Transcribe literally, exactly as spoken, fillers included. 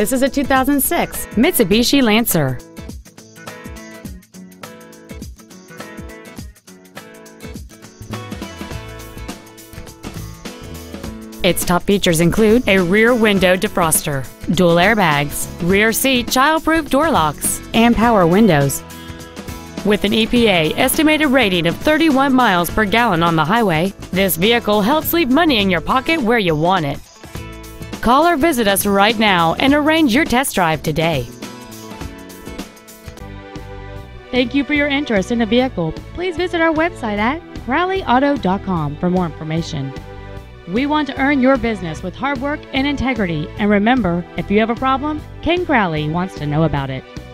This is a two thousand six Mitsubishi Lancer. Its top features include a rear window defroster, dual airbags, rear seat child-proof door locks, and power windows. With an E P A estimated rating of thirty-one miles per gallon on the highway, this vehicle helps leave money in your pocket where you want it. Call or visit us right now and arrange your test drive today. Thank you for your interest in the vehicle. Please visit our website at Crowley Auto dot com for more information. We want to earn your business with hard work and integrity. And remember, if you have a problem, Ken Crowley wants to know about it.